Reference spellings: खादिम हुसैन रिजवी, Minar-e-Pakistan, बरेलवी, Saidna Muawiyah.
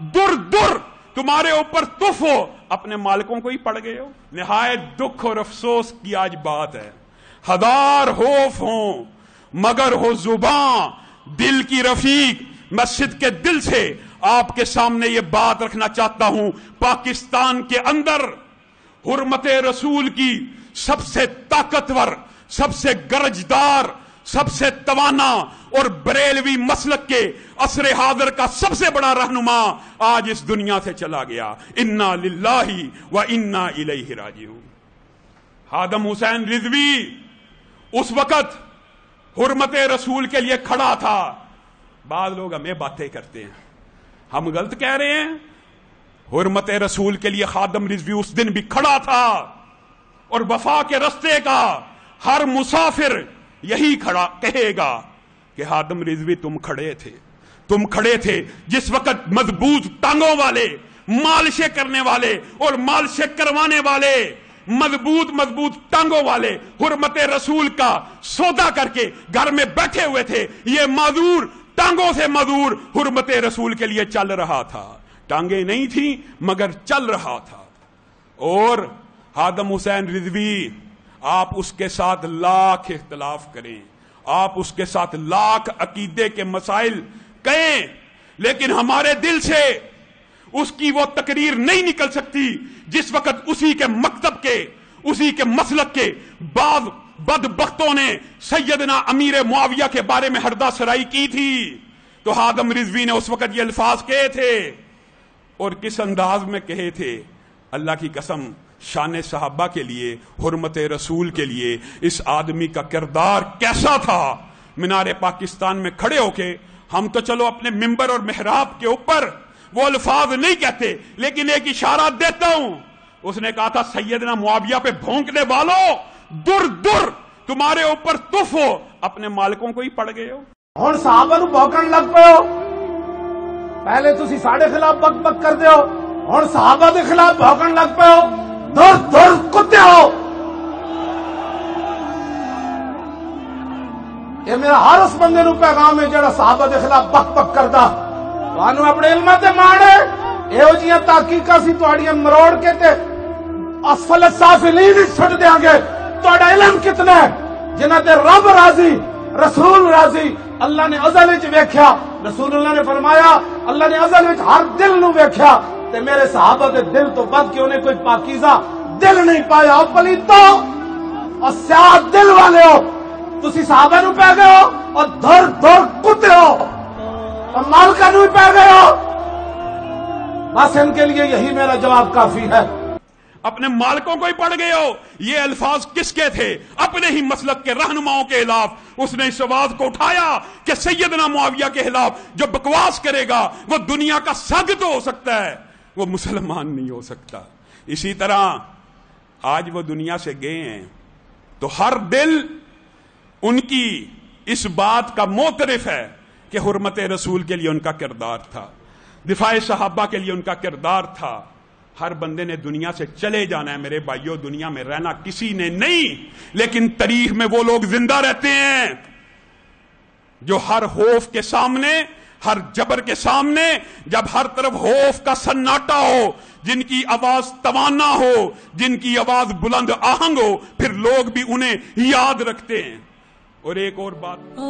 दुर दुर तुम्हारे ऊपर तुफ हो, अपने मालिकों को ही पड़ गए हो। निहायत दुख और अफसोस की आज बात है। हज़ार खौफ हो मगर हो जुबां दिल की रफीक। मस्जिद के दिल से आपके सामने ये बात रखना चाहता हूं, पाकिस्तान के अंदर हुर्मते रसूल की सबसे ताकतवर, सबसे गरजदार, सबसे तवाना और बरेलवी मसलक के असरे हादर का सबसे बड़ा रहनुमा आज इस दुनिया से चला गया। इन्ना लिल्लाही व इन्ना इलैहि राजिऊन। खादिम हुसैन रिजवी उस वक्त हुर्मते रसूल के लिए खड़ा था। बाद लोग हमें बातें करते हैं, हम गलत कह रहे हैं। हुर्मते रसूल के लिए खादिम रिजवी उस दिन भी खड़ा था और वफा के रस्ते का हर मुसाफिर यही खड़ा कहेगा कि खादिम रिजवी तुम खड़े थे, तुम खड़े थे। जिस वक्त मजबूत टांगों वाले, मालिशें करने वाले और मालिशें करवाने वाले, मजबूत मजबूत टांगों वाले हुर्मते रसूल का सौदा करके घर में बैठे हुए थे, ये माजूर टांगों से माजूर हुर्मते रसूल के लिए चल रहा था। टांगे नहीं थी मगर चल रहा था। और खादिम हुसैन रिजवी, आप उसके साथ लाख इख्तलाफ करें, आप उसके साथ लाख अकीदे के मसाइल कहें, लेकिन हमारे दिल से उसकी वो तकरीर नहीं निकल सकती जिस वक्त उसी के मकतब के, उसी के मसलक के बाद बदबख्तों ने सैयदना अमीर मुआविया के बारे में हरदा सराई की थी। तो खादिम रिजवी ने उस वक्त ये अल्फाज कहे थे और किस अंदाज में कहे थे। अल्लाह की कसम, शान सहाबा के लिए, हुर्मते रसूल के लिए इस आदमी का किरदार कैसा था। मीनारे पाकिस्तान में खड़े होके हम तो चलो अपने मिंबर और मेहराब के ऊपर वो अल्फाज नहीं कहते, लेकिन एक इशारा देता हूं। उसने कहा था, सैयदना मुआविया पे भोंकने वालों, दुर दुर तुम्हारे ऊपर तुफ हो, अपने मालिकों को ही पड़ गए हो। और साहबा नू भौंकण लग पे हो, पहले तुसी साढ़े खिलाफ बक बक कर दे हो और साहबा के खिलाफ भौंकण लग पे हो, दुर दुर कुत्ते हो। ये मेरा हर उस बंदे नू पैगाम है जरा साहबा के खिलाफ बक बक करता। थानू अपने इल्म ते माण है, एहो जियां ताकीका सी तुहाडियां मरोड़ के ते असफल साफिलीन ही छड्ड देंगे। तुहाडा इल्म कितना है, जिन्हां ते रब राजी, रसूल राजी। अल्लाह ने अज़ल विच वेख्या, रसूलुल्लाह ने फरमाया, अल्लाह ने अज़ल विच हर दिल नू वेख्या ते मेरे सहाबा दे दिल तो बद के उन्हें कोई पाकीज़ा दिल नहीं पाया। और पलीतो और स्याह दिल वाले हो, तुसी सहाबा नू पै गए हो और धर धर कुत्ते हो और मालका नू पै गए हो। बस इनके लिए यही मेरा जवाब काफी है। अपने मालिकों को ही पड़ गए हो, ये अल्फाज किसके थे? अपने ही मसलक के रहनुमाओं के खिलाफ। उसने इस आवाज को उठाया कि सैयदना मुआविया के खिलाफ जो बकवास करेगा वो दुनिया का सग तो हो सकता है, वो मुसलमान नहीं हो सकता। इसी तरह आज वो दुनिया से गए हैं तो हर दिल उनकी इस बात का मोतरफ है कि हुर्मते रसूल के लिए उनका किरदार था, दिफाए सहाबा के लिए उनका किरदार था। हर बंदे ने दुनिया से चले जाना है मेरे भाइयों, दुनिया में रहना किसी ने नहीं, लेकिन तारीख में वो लोग जिंदा रहते हैं जो हर खौफ के सामने, हर जबर के सामने, जब हर तरफ खौफ का सन्नाटा हो, जिनकी आवाज तवाना हो, जिनकी आवाज बुलंद आहंग हो, फिर लोग भी उन्हें याद रखते हैं। और एक और बात